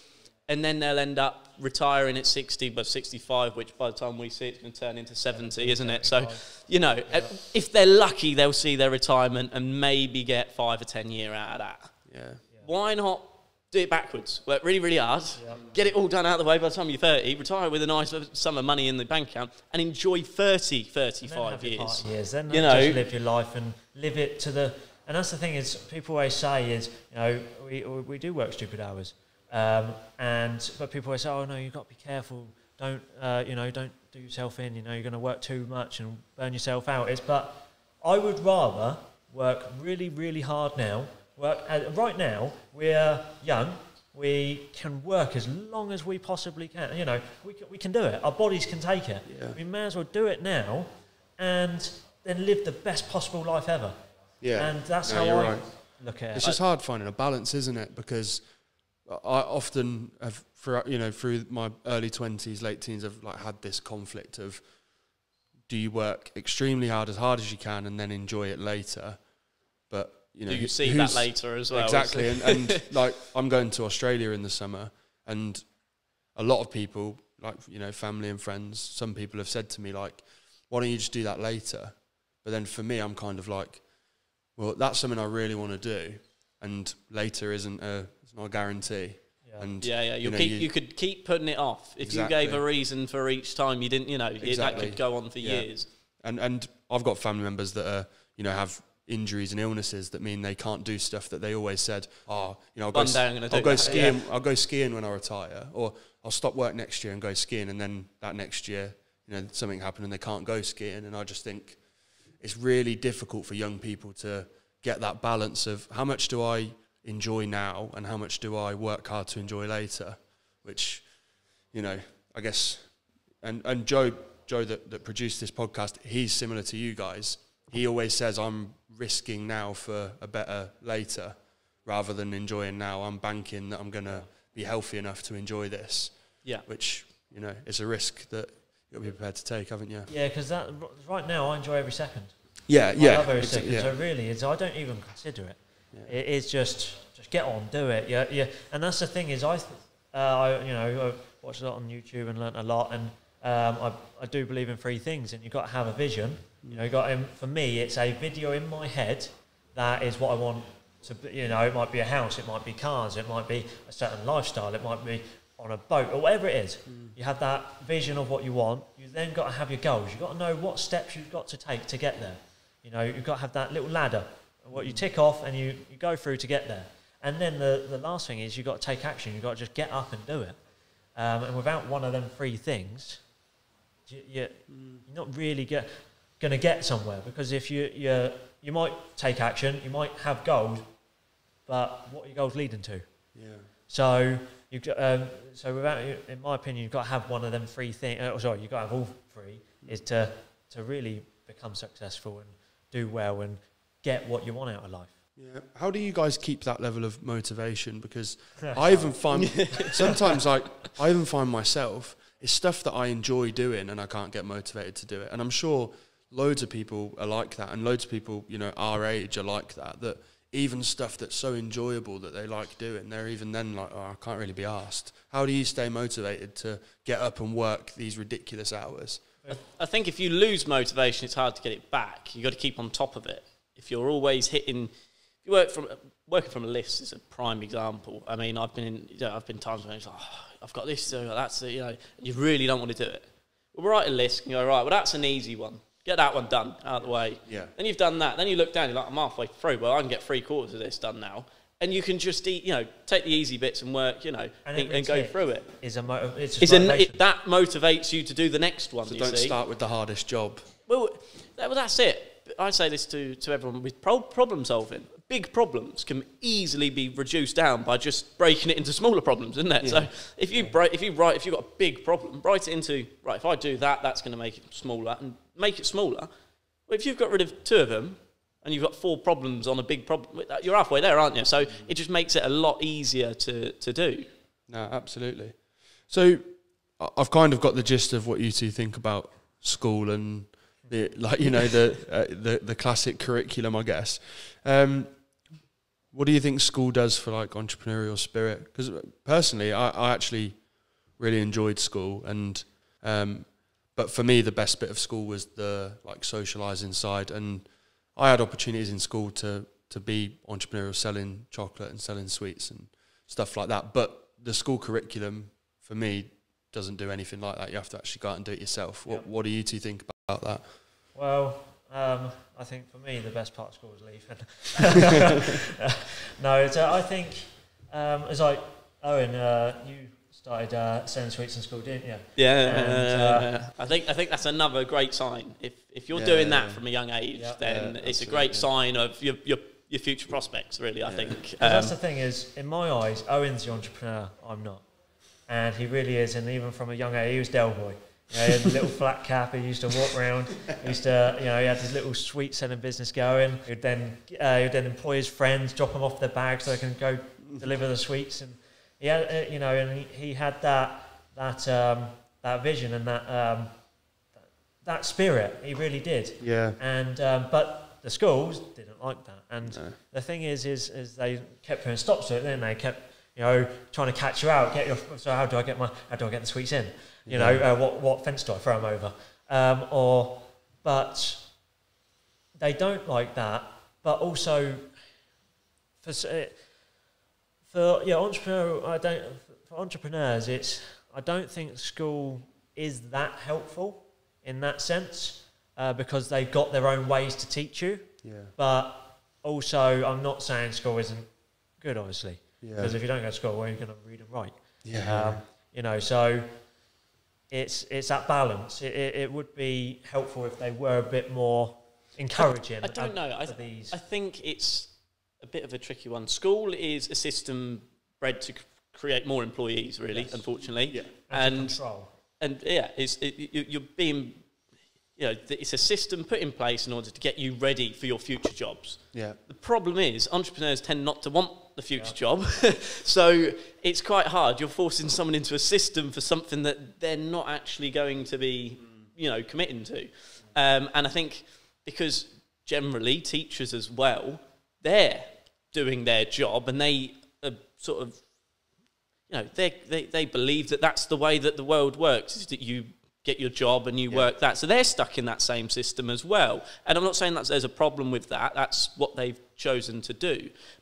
And then they'll end up retiring at sixty, but sixty-five, which by the time we see it, it's going to turn into seventy, isn't it? So, you know, yeah. if they're lucky, they'll see their retirement and maybe get five or ten year out of that. Yeah. yeah. Why not? Do it backwards, work really, really hard, yep. get it all done out of the way by the time you're thirty, retire with a nice sum of money in the bank account and enjoy thirty, thirty-five years. years. Then you know, just live your life and live it to the... And that's the thing is, people always say is, you know, we, we do work stupid hours. Um, and But people always say, oh, no, you've got to be careful. Don't, uh, you know, don't do yourself in. You know, you're going to work too much and burn yourself out. It's, but I would rather work really, really hard now. Work, uh, right now, we're young, we can work as long as we possibly can. You know, we can, we can do it. Our bodies can take it. Yeah. We may as well do it now and then live the best possible life ever. Yeah. And that's no, how I right. look at it. It's just I, hard finding a balance, isn't it? Because I often have, throughout, you know, through my early twenties, late teens, I've like, had this conflict of do you work extremely hard, as hard as you can, and then enjoy it later? But... You know, do you see that later as well? Exactly, and, and like I'm going to Australia in the summer, and a lot of people, like you know, family and friends, some people have said to me like, "Why don't you just do that later?" But then for me, I'm kind of like, "Well, that's something I really want to do," and later isn't a it's not a guarantee. Yeah, and yeah, yeah. You'll you know, keep, you, you could keep putting it off if exactly. you gave a reason for each time you didn't. You know, exactly. that could go on for yeah. years. And and I've got family members that are you know have. injuries and illnesses that mean they can't do stuff that they always said, oh, you know, I'll One go, day I'm gonna I'll do go that, skiing. Yeah. I'll go skiing when I retire, or I'll stop work next year and go skiing. And then that next year, you know, something happened and they can't go skiing. And I just think it's really difficult for young people to get that balance of how much do I enjoy now and how much do I work hard to enjoy later, which, you know, I guess, and, and Joe, Joe that, that produced this podcast, he's similar to you guys. He always says, I'm risking now for a better later rather than enjoying now. I'm banking that I'm going to be healthy enough to enjoy this. Yeah. Which, you know, it's a risk that you'll be prepared to take, haven't you? Yeah, because that right now I enjoy every second. Yeah, I yeah. I love every second. Yeah. So really, it's, I don't even consider it. Yeah. It is just, just get on, do it. Yeah, yeah. And that's the thing is, I, th uh, I you know, I've watched a lot on YouTube and learnt a lot, and um, I, I do believe in three things, and you've got to have a vision. You know, got um, for me, it's a video in my head that is what I want to be. You know, it might be a house, it might be cars, it might be a certain lifestyle, it might be on a boat or whatever it is. Mm. You have that vision of what you want. You then got to have your goals. You've got to know what steps you've got to take to get there. You know, you've got to have that little ladder, what you tick off and you, you go through to get there. And then the, the last thing is you've got to take action. You've got to just get up and do it. Um, and without one of them three things, you, you, you're not really get... going to get somewhere, because if you you you might take action, you might have goals, but what are your goals leading to? Yeah. So You um, so without, in my opinion, you've got to have one of them three things. Uh, sorry, you've got to have all three. Is to to really become successful and do well and get what you want out of life. Yeah. How do you guys keep that level of motivation? Because I even find sometimes, like, I even find myself, it's stuff that I enjoy doing and I can't get motivated to do it. And I'm sure loads of people are like that, and loads of people, you know, our age are like that. That even stuff that's so enjoyable that they like doing, they're even then like, oh, I can't really be asked. How do you stay motivated to get up and work these ridiculous hours? I, I think if you lose motivation, it's hard to get it back. You've got to keep on top of it. If you're always hitting. You work from working from a list is a prime example. I mean, I've been in, you know, I've been times when it's like, oh, I've got this, I've got that, so, you know, you really don't want to do it. Well, write a list and go, right, well, that's an easy one. Get that one done out of the way. Yeah. Then you've done that. Then you look down, you're like, I'm halfway through. Well, I can get three quarters of this done now, and you can just eat, you know, take the easy bits and work, you know, and, and, and go it through it. Is a motiv it's is motivation. An, it, that motivates you to do the next one. So you don't see. Start with the hardest job. Well, that, well, that's it. I say this to to everyone with pro problem solving. Big problems can easily be reduced down by just breaking it into smaller problems, isn't it? Yeah. So if you break, if you write, if you've got a big problem, write it into, right, if I do that, that's going to make it smaller, and make it smaller. Well, if you've got rid of two of them and you've got four problems on a big problem, you're halfway there, aren't you? So it just makes it a lot easier to, to do. No, absolutely. So I've kind of got the gist of what you two think about school and the, like, you know, the, uh, the, the classic curriculum, I guess. Um, What do you think school does for, like, entrepreneurial spirit? Because personally, I, I actually really enjoyed school, and um, but for me, the best bit of school was the, like, socialising side, and I had opportunities in school to to be entrepreneurial, selling chocolate and selling sweets and stuff like that. But the school curriculum for me doesn't do anything like that. You have to actually go out and do it yourself. What, yeah. What do you two think about that? Well. Um, I think for me the best part of school was leaving. No, it's, uh, I think um, as I Owen, uh, you started uh, selling sweets in school, didn't you? Yeah, and, uh, yeah. I think I think that's another great sign. If if you're yeah, doing that yeah. from a young age, yeah, then yeah, it's a great yeah. sign of your, your your future prospects. Really, yeah. I think um, that's the thing is in my eyes, Owen's the entrepreneur. I'm not, and he really is. And even from a young age, he was Del Boy. Yeah, he had a little flat cap, he used to walk around, he used to, you know, he had his little sweet selling business going. He would then, uh, he would then employ his friends, drop them off their bags so they can go deliver the sweets. And he had, uh, you know, and he, he had that, that, um, that vision and that, um, that, that spirit, he really did. Yeah. And, um, but the schools didn't like that. And no. the thing is, is, is they kept putting stops to it, then they kept, you know, trying to catch you out, get your, so how do I get my, how do I get the sweets in? You know, uh, what, what fence do I throw them over? Um, or, but they don't like that. But also, for, for yeah, entrepreneurial, I don't, for entrepreneurs, it's, I don't think school is that helpful in that sense uh, because they've got their own ways to teach you. Yeah. But also, I'm not saying school isn't good, obviously. Yeah. Because if you don't go to school, well, you're going to read and write. Yeah. Um, you know, so... It's, it's that balance. It, it, it would be helpful if they were a bit more encouraging. I, I don't know. I, th these. I think it's a bit of a tricky one. School is a system bred to create more employees, really, yes. unfortunately. Yeah. And, and control. And, yeah, it's, it, you, you're being... You know, it's a system put in place in order to get you ready for your future jobs. Yeah. The problem is entrepreneurs tend not to want the future yeah. job. So it's quite hard. You're forcing someone into a system for something that they're not actually going to be, mm. you know, committing to. Mm. Um, and I think because generally teachers as well, they're doing their job and they are sort of, you know, they, they, they believe that that's the way that the world works, is that you... get your job and you yeah. work that. So they're stuck in that same system as well. And I'm not saying that there's a problem with that. That's what they've chosen to do.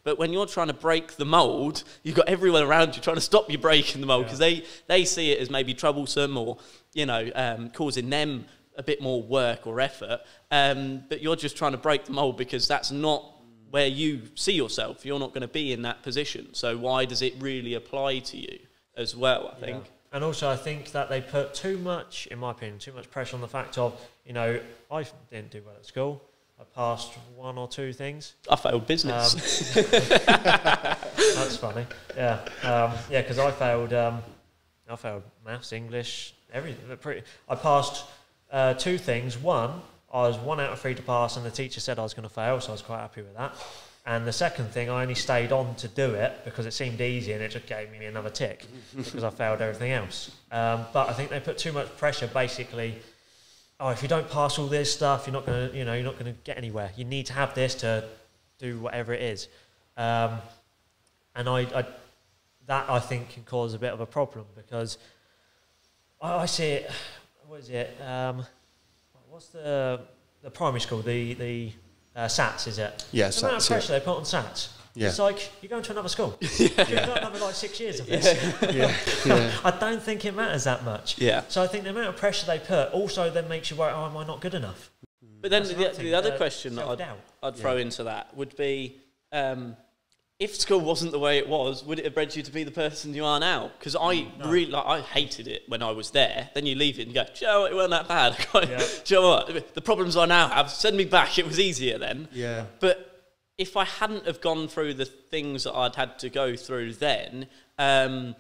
But when you're trying to break the mould, you've got everyone around you trying to stop you breaking the mould because yeah. they, they see it as maybe troublesome or, you know, um, causing them a bit more work or effort. Um, but you're just trying to break the mould because that's not where you see yourself. You're not going to be in that position. So why does it really apply to you as well, I yeah. think? And also, I think that they put too much, in my opinion, too much pressure on the fact of, you know, I didn't do well at school. I passed one or two things. I failed business. Um, that's funny. Yeah, um, yeah, because I failed. Um, I failed maths, English, everything. Pretty, I passed uh, two things. One, I was one out of three to pass, and the teacher said I was going to fail, so I was quite happy with that. And the second thing, I only stayed on to do it because it seemed easy, and it just gave me another tick because I failed everything else. Um, but I think they put too much pressure, basically. Oh, if you don't pass all this stuff, you're not gonna, you know, you're not gonna get anywhere. You need to have this to do whatever it is, um, and I, I, that I think can cause a bit of a problem because I, I see it. What is it? Um, what's the the primary school? The the uh, SATs, is it? Yes, yeah, the amount of pressure it. they put on SATs. Yeah. It's like, you're going to another school. yeah. You've got another like six years of this. Yeah. yeah. yeah. I don't think it matters that much. Yeah. So I think the amount of pressure they put also then makes you worry, oh, am I not good enough? But then the, the, the other uh, question that I'd, I'd yeah. throw into that would be, um, if school wasn't the way it was, would it have bred you to be the person you are now? Because I no. really, like, I hated it when I was there. Then you leave it and you go, do you know what, it wasn't that bad. yeah. Do you know what, the problems I now have, send me back, it was easier then. Yeah. But if I hadn't have gone through the things that I'd had to go through then, um,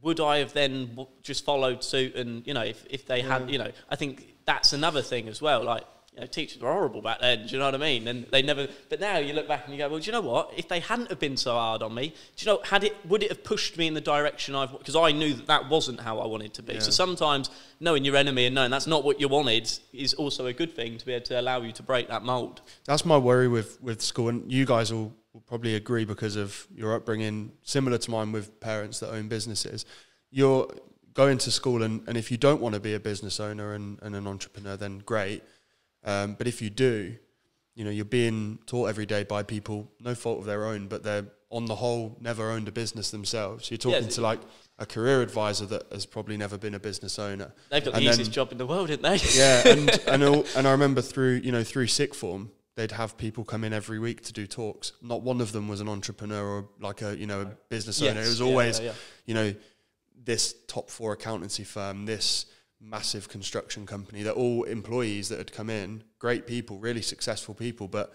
would I have then w just followed suit? And, you know, if, if they yeah. had, you know, I think that's another thing as well. Like, you know, teachers were horrible back then, do you know what I mean? And they never, but now you look back and you go, well, do you know what? If they hadn't have been so hard on me, do you know, had it, would it have pushed me in the direction I've, because I knew that that wasn't how I wanted to be. Yeah. So sometimes knowing your enemy and knowing that's not what you wanted is also a good thing to be able to allow you to break that mould. That's my worry with, with school, and you guys will, will probably agree because of your upbringing, similar to mine with parents that own businesses. You're going to school and, and if you don't want to be a business owner and, and an entrepreneur, then great. Um, but if you do, you know, you're being taught every day by people, no fault of their own, but they're on the whole never owned a business themselves. You're talking yeah, to like a career advisor that has probably never been a business owner. They've got and the then, easiest job in the world, didn't they? Yeah, and and, all, and I remember through, you know, through sick form, they'd have people come in every week to do talks. Not one of them was an entrepreneur or like a, you know, a business yes, owner. It was always, yeah, yeah. you know, this top four accountancy firm, this massive construction company. They're all employees that had come in, great people, really successful people. But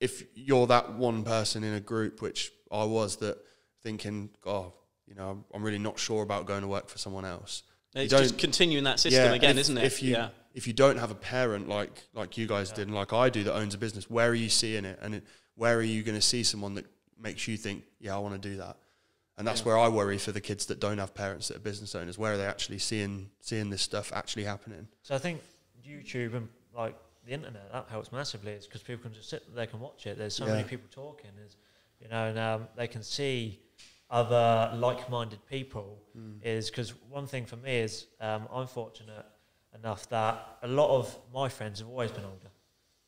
if you're that one person in a group, which I was, that thinking, oh, you know, I'm really not sure about going to work for someone else. It's just continuing that system yeah, again, if, isn't it? If you, yeah. if you don't have a parent like, like you guys yeah. did and like I do that owns a business, where are you seeing it? And where are you going to see someone that makes you think, yeah, I want to do that? And that's yeah. where I worry for the kids that don't have parents that are business owners. Where are they actually seeing seeing this stuff actually happening? So I think YouTube and like the internet, that helps massively. It's because people can just sit, they can watch it. There's so yeah. many people talking, is you know, and um, they can see other like-minded people. Mm. Is because one thing for me is um, I'm fortunate enough that a lot of my friends have always been older.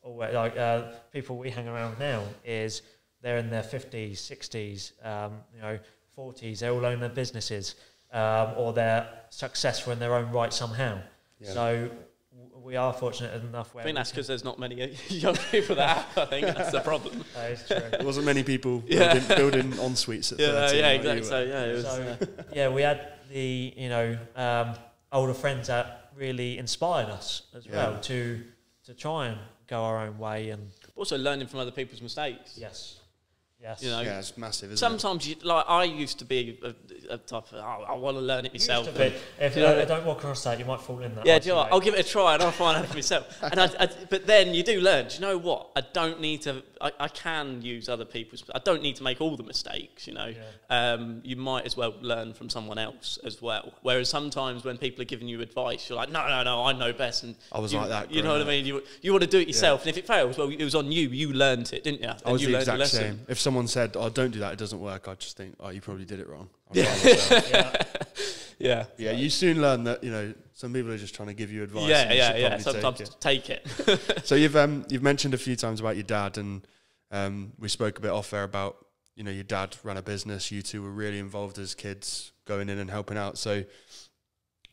Always like uh, people we hang around now is they're in their fifties, sixties, um, you know. forties, they all own their businesses um, or they're successful in their own right somehow. Yeah. So w we are fortunate enough. Where I think that's because there's not many young people that have, I think that's the problem. That is true. There wasn't many people yeah. building, building en suites at yeah, thirteen. Yeah, exactly. So, yeah, it was, so, uh, yeah, we had the, you know, um, older friends that really inspired us as yeah. well to, to try and go our own way. And also learning from other people's mistakes. Yes. Yes. You know, yeah, it's massive, isn't sometimes it? You, like, I used to be a, a type of, oh, I want to learn it myself. Be, if you know, don't, don't walk across that, you might fall in that. Yeah, do you know what? I'll give it a try and I'll find out for myself. And I, I, but then you do learn, do you know what? I don't need to, I, I can use other people's, I don't need to make all the mistakes, you know. Yeah. Um, you might as well learn from someone else as well. Whereas sometimes when people are giving you advice, you're like, no, no, no, I know best. And I was you, like that. You know what up. I mean? You, you want to do it yourself. Yeah. And if it fails, well, it was on you. You learned it, didn't you? I was you the exact same. If someone Someone said, "Oh, don't do that. It doesn't work." I just think, "Oh, you probably did it wrong." Yeah. yeah, yeah, yeah. You soon learn that you know some people are just trying to give you advice. Yeah, yeah, yeah. Sometimes take it. Take it. So you've um you've mentioned a few times about your dad, and um we spoke a bit off air about you know your dad ran a business. You two were really involved as kids, going in and helping out. So,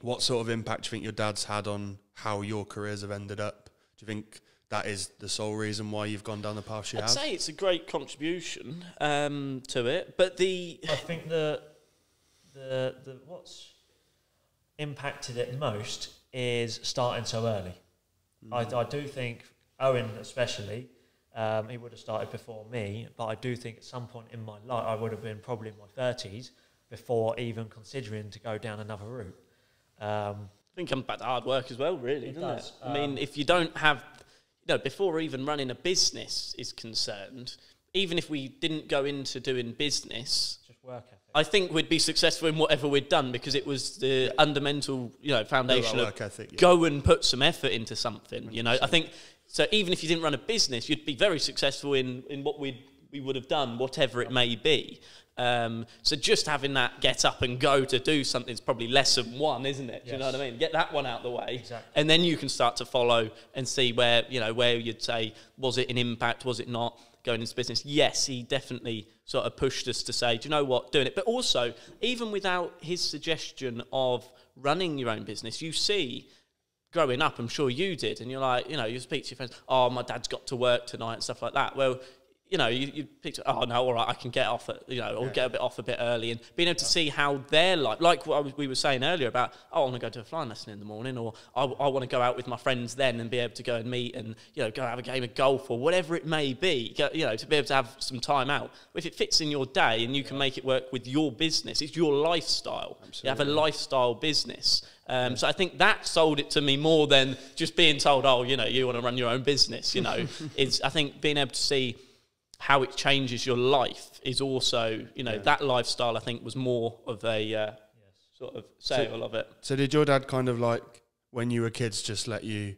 what sort of impact do you think your dad's had on how your careers have ended up? Do you think that is the sole reason why you've gone down the path you I'd have? I'd say it's a great contribution um, to it, but the... I think the, the, the what's impacted it most is starting so early. Mm. I, I do think Owen especially, um, he would have started before me, but I do think at some point in my life, I would have been probably in my thirties before even considering to go down another route. Um, I think it comes back to hard work as well, really, it doesn't does. it? Um, I mean, if you don't have, you know, before even running a business is concerned, even if we didn't go into doing business, just work ethic. I think we'd be successful in whatever we'd done because it was the yeah. fundamental, you know, foundation no, of work ethic, yeah. go and put some effort into something. one hundred percent. You know, I think so. Even if you didn't run a business, you'd be very successful in in what we we would have done, whatever it may be. Um, so just having that get up and go to do something is probably lesson one, isn't it? Do yes. you know what I mean? Get that one out of the way, exactly. and then you can start to follow and see where, you know, where you'd say, was it an impact? Was it not? Going into business, yes, he definitely sort of pushed us to say, do you know what, doing it. But also, even without his suggestion of running your own business, you see, growing up, I'm sure you did, and you're like, you know, you speak to your friends, oh, my dad's got to work tonight and stuff like that. Well, you know, you, you picked up, oh, no, all right, I can get off, at, you know, or yeah. get a bit off a bit early. And being able to yeah. see how they're like, like what we were saying earlier about, oh, I want to go to a flying lesson in the morning, or I, I want to go out with my friends then and be able to go and meet and, you know, go have a game of golf or whatever it may be, go, you know, to be able to have some time out. If it fits in your day and you can yeah. make it work with your business, it's your lifestyle. Absolutely. You have a lifestyle business. Um, so I think that sold it to me more than just being told, oh, you know, you want to run your own business, you know. It's, I think being able to see how it changes your life is also, you know, yeah. that lifestyle, I think, was more of a uh, yes. sort of sale so, of it. So did your dad kind of like, when you were kids, just let you,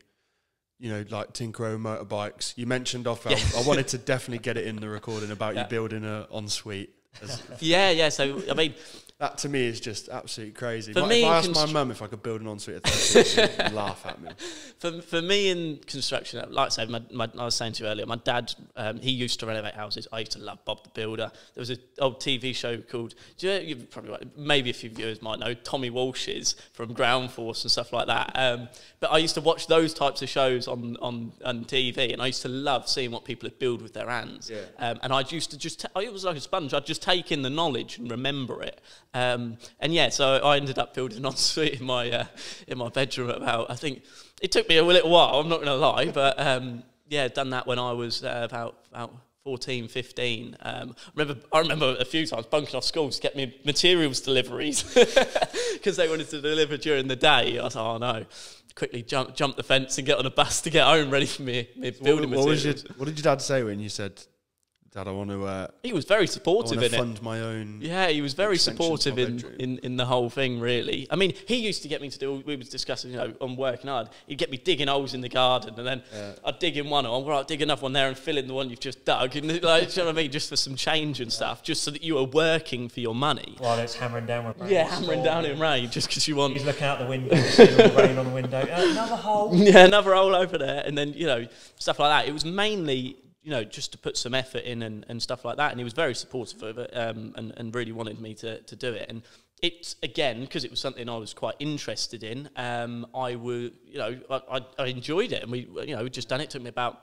you know, like tinker over motorbikes? You mentioned off, yeah. I wanted to definitely get it in the recording about yeah. you building an ensuite. yeah, yeah, so, I mean... That to me is just absolutely crazy. For like me, if I asked my mum if I could build an ensuite, she'd laugh at me. For, for me in construction, like I said, my, my, I was saying to you earlier, my dad, um, he used to renovate houses. I used to love Bob the Builder. There was an old T V show called, do you know, you probably, maybe a few viewers might know, Tommy Walsh's from Ground Force and stuff like that. Um, but I used to watch those types of shows on, on, on T V, and I used to love seeing what people would build with their hands. Yeah. Um, and I used to just, I was like a sponge, I'd just take in the knowledge and remember it. Um, and yeah, so I ended up building an ensuite in my uh, in my bedroom. About I think it took me a little while. I'm not going to lie, but um, yeah, done that when I was uh, about about fourteen, fifteen. Um, remember, I remember a few times bunking off school to get me materials deliveries because they wanted to deliver during the day. I was like, oh no, quickly jump jump the fence and get on a bus to get home, ready for me, me so building what, what materials. Was your, what did your dad say when you said? Dad, I want to... Uh, he was very supportive in it. I want to fund my own... Yeah, he was very supportive in, in, in the whole thing, really. I mean, he used to get me to do... We was discussing, you know, on working hard. He'd get me digging holes in the garden, and then yeah. I'd dig in one hole, well, I'd dig another one there and fill in the one you've just dug. And, like, do you know what I mean? Just for some change and yeah. stuff, just so that you were working for your money. While it's hammering down with rain. Yeah, hammering down in rain, just because you want... He's looking out the window, seeing all the rain on the window. Uh, another hole. Yeah, another hole over there. And then, you know, stuff like that. It was mainly... you know, just to put some effort in and, and stuff like that. And he was very supportive of it um, and, and really wanted me to, to do it. And it's, again, because it was something I was quite interested in, um, I would, you know, I, I enjoyed it. And we, you know, we'd just done it. It took me about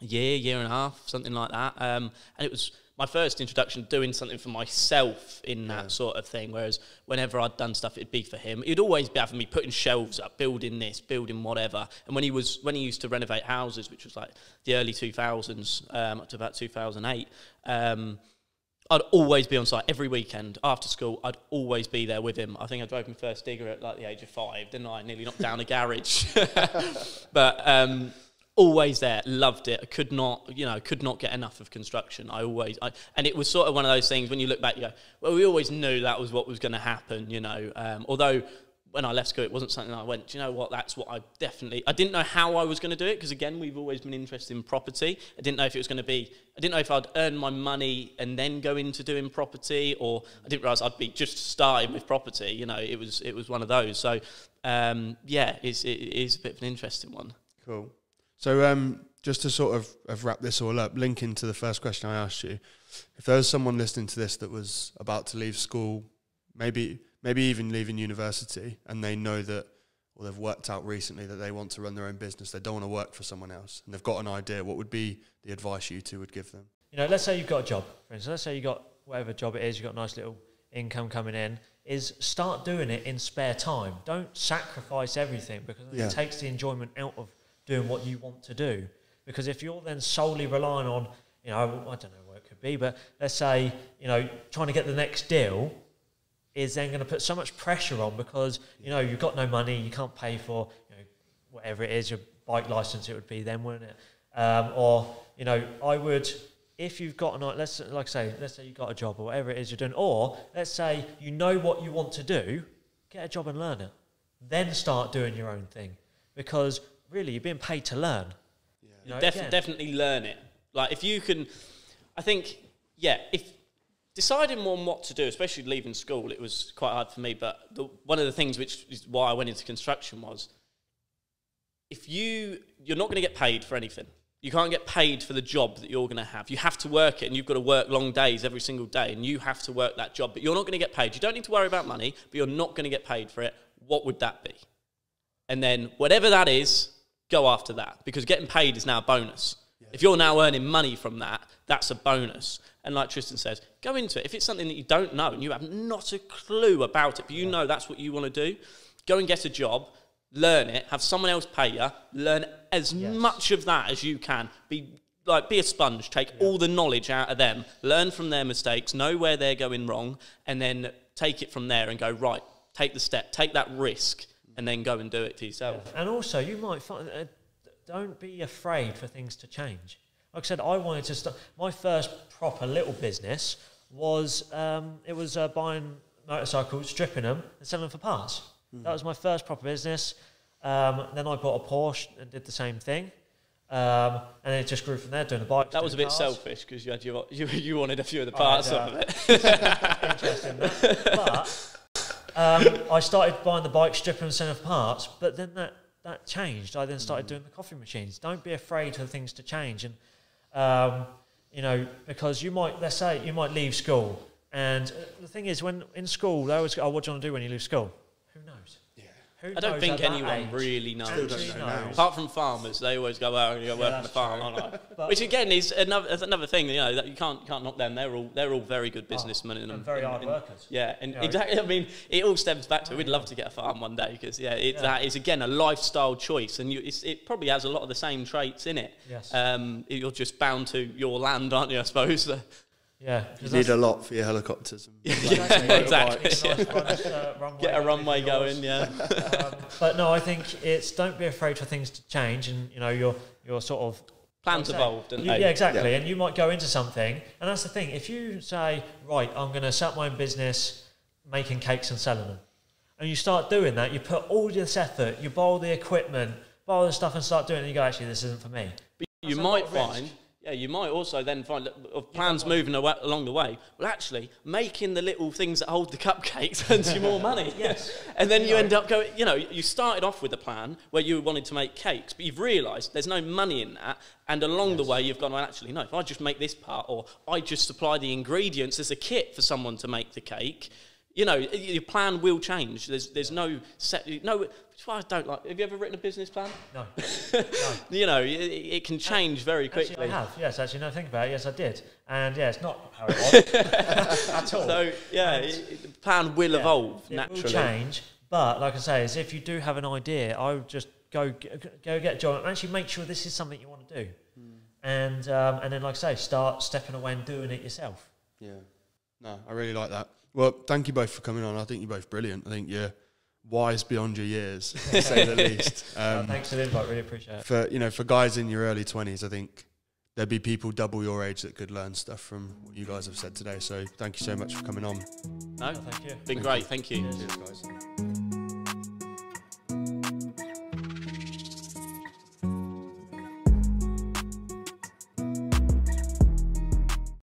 a year, year and a half, something like that. Um, and it was my first introduction to doing something for myself in that yeah. sort of thing. Whereas whenever I'd done stuff, it'd be for him. He'd always be having me putting shelves up, building this, building whatever. And when he was, when he used to renovate houses, which was like the early two thousands, um, up to about two thousand eight, um, I'd always be on site every weekend after school. I'd always be there with him. I think I drove my first digger at like the age of five, didn't I? I nearly knocked down a garage. But, um, always there, loved it. I could not, you know, could not get enough of construction. I always, I, and it was sort of one of those things when you look back, you go, well, we always knew that was what was going to happen, you know. Um, although when I left school, it wasn't something I went, do you know what, that's what I definitely, I didn't know how I was going to do it because, again, we've always been interested in property. I didn't know if it was going to be, I didn't know if I'd earn my money and then go into doing property, or I didn't realise I'd be just starting with property, you know. It was, it was one of those. So, um, yeah, it's, it is a bit of an interesting one. Cool. So um, just to sort of, of wrap this all up, linking to the first question I asked you, if there was someone listening to this that was about to leave school, maybe maybe even leaving university, and they know that, or they've worked out recently that they want to run their own business, they don't want to work for someone else, and they've got an idea, what would be the advice you two would give them? You know, let's say you've got a job, for instance. Let's say you've got whatever job it is, you've got a nice little income coming in, is start doing it in spare time. Don't sacrifice everything because yeah. it takes the enjoyment out of doing what you want to do. Because if you're then solely relying on, you know, I don't know what it could be, but let's say, you know, trying to get the next deal is then going to put so much pressure on because, you know, you've got no money, you can't pay for, you know, whatever it is, your bike license it would be then, wouldn't it? Um, or, you know, I would, if you've got, an, let's like I say, let's say you've got a job or whatever it is you're doing, or let's say you know what you want to do, get a job and learn it. Then start doing your own thing. Because really, you're being paid to learn. Yeah. You know, Def again. Definitely learn it. Like, if you can, I think, yeah, if deciding on what to do, especially leaving school, it was quite hard for me. But the, one of the things which is why I went into construction was, if you, you're not going to get paid for anything. You can't get paid for the job that you're going to have. You have to work it, and you've got to work long days every single day, and you have to work that job. But you're not going to get paid. You don't need to worry about money, but you're not going to get paid for it. What would that be? And then whatever that is, go after that. Because getting paid is now a bonus. Yeah. If you're now earning money from that, that's a bonus. And like Tristan says, go into it. If it's something that you don't know and you have not a clue about it, but you know that's what you want to do, go and get a job, learn it, have someone else pay you, learn as yes. much of that as you can. Be like, be a sponge, take yeah. all the knowledge out of them, learn from their mistakes, know where they're going wrong, and then take it from there and go, right, take the step, take that risk, and then go and do it to yourself. Yeah. And also, you might find, uh, don't be afraid for things to change. Like I said, I wanted to start, my first proper little business was, um, it was uh, buying motorcycles, stripping them, and selling them for parts. Mm. That was my first proper business. Um, then I bought a Porsche and did the same thing. Um, and it just grew from there, doing the bikes. That was a bit cars. selfish, because you, you, you, you wanted a few of the parts off of it. Interesting, that. But... Um, I started buying the bike, stripping and selling parts, but then that, that changed. I then started mm. doing the coffee machines. Don't be afraid for things to change. And, um, you know, because you might, let's say, you might leave school. And the thing is, when in school, they always go, oh, what do you want to do when you leave school? Who knows? Yeah. Who I knows don't think anyone age? really knows. Who knows? knows. Apart from farmers, they always go, well, you go work yeah, on the farm, aren't I? Which, again, is another, is another thing, you know, that you can't, can't knock them. They're all, they're all very good businessmen. Oh, and, and very and, hard and, workers. Yeah, and yeah, exactly. I mean, it all stems back to, oh, we'd yeah. love to get a farm one day, because, yeah, it, yeah, that is, again, a lifestyle choice. And you, it's, it probably has a lot of the same traits in it. Yes. Um, you're just bound to your land, aren't you, I suppose? Yeah, you need a lot for your helicopters. And exactly. exactly. It's nice runs, uh, get a runway going, yeah. um, but no, I think it's, don't be afraid for things to change, and you know your your sort of plans evolved, and yeah, exactly. Yeah. And you might go into something, and that's the thing. If you say, right, I'm going to set my own business, making cakes and selling them, and you start doing that, you put all this effort, you borrow the equipment, borrow the stuff, and start doing it. And you go, actually, this isn't for me. But you might find. Yeah, you might also then find of plans moving away, along the way. Well, actually, making the little things that hold the cupcakes earns you more money. Yes. And then you end up going, you know, you started off with a plan where you wanted to make cakes, but you've realised there's no money in that. And along yes. the way, you've gone, well, actually, no, if I just make this part, or I just supply the ingredients as a kit for someone to make the cake, you know, your plan will change. There's, there's no set, no, that's why I don't like, have you ever written a business plan? No. no. You know, it, it can change very quickly. Actually, I have, yes, actually, no, think about it, yes, I did. And yeah, it's not how it was at all. So, yeah, it, it, the plan will yeah, evolve it naturally. It will change, but like I say, is if you do have an idea, I would just go, go get a job and actually make sure this is something you want to do. Mm. And, um, and then, like I say, start stepping away and doing it yourself. Yeah, no, I really like that. Well, thank you both for coming on. I think you're both brilliant. I think you're wise beyond your years, to say the least. Um, no, thanks for the invite. Really appreciate it. For, you know, for guys in your early twenties, I think there'd be people double your age that could learn stuff from what you guys have said today. So thank you so much for coming on. No, no thank you. Been thank great. You. Thank you. Cheers, guys.